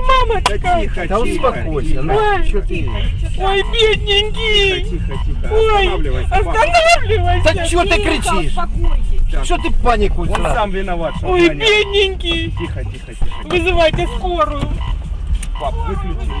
мама такая. Тихо, да успокойся. Ой, бедненький. Тихо, тихо. Ой, останавливайся. Да что ты кричишь? Что ты панику? Он сам виноват. Ой, бедненький. Тихо, тихо, тихо. Вызывайте скорую. Пап, выключи.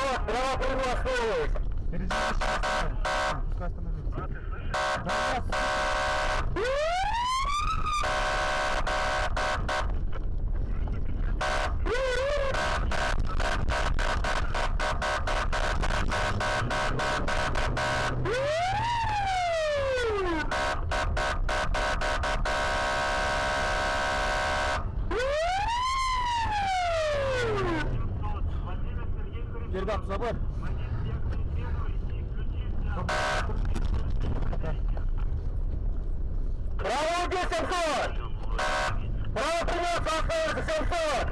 Право приглашаю! Пускай остановится. А, ты слышишь? Передам, забор. Право убить 700! Право придется остается 700!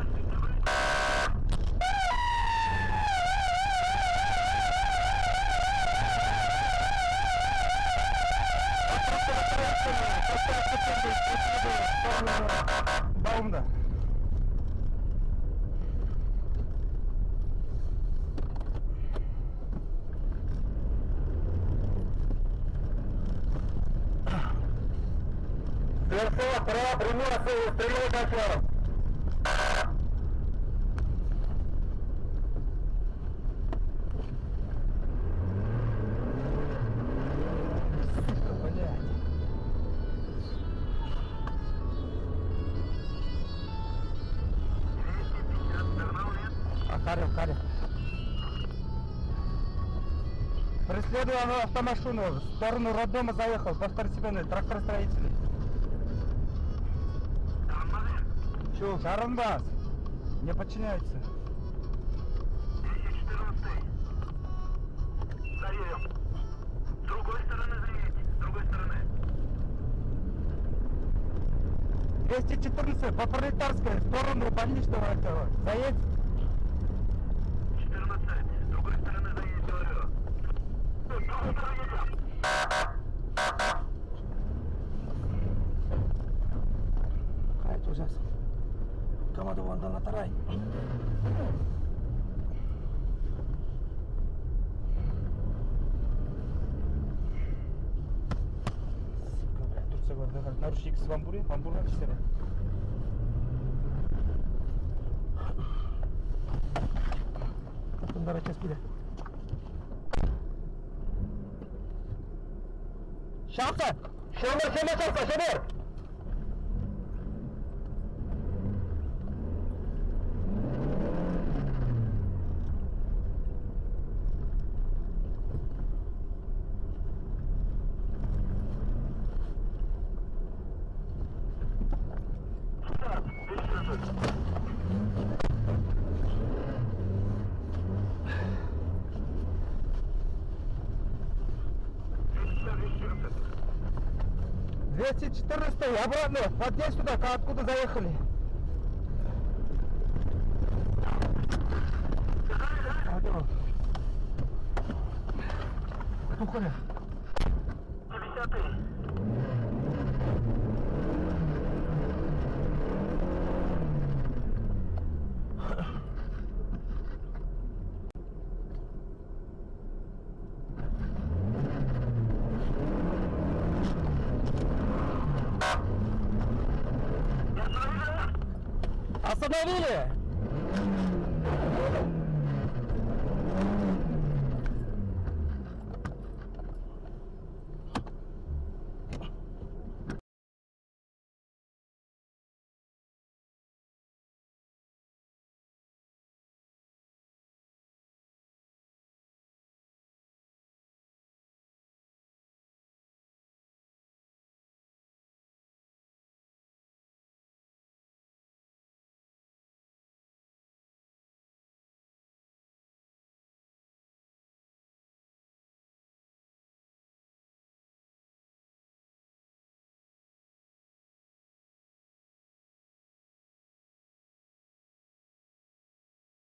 Баумда! Право, прямой осел, стреляй по фарам. Харя. Преследуя автомашину, в сторону роддома заехал, по второстепенной, трактор строителей. Чё, Карандас, не подчиняется. 10-14. Заверим. С другой стороны заверите, с другой стороны. 214, по Пролетарской, в сторону больничного этого. Заедь. 14, с другой стороны заедь, говорю. С другой стороны едем. Какая-то ужасная. Команду вон на тарай. Нарушник с вамбуры, вамбурна 4. Давай сейчас пили. Шахта! Шамар! Обратно, вот здесь туда, откуда заехали. Уходи. 50-й. Остановили!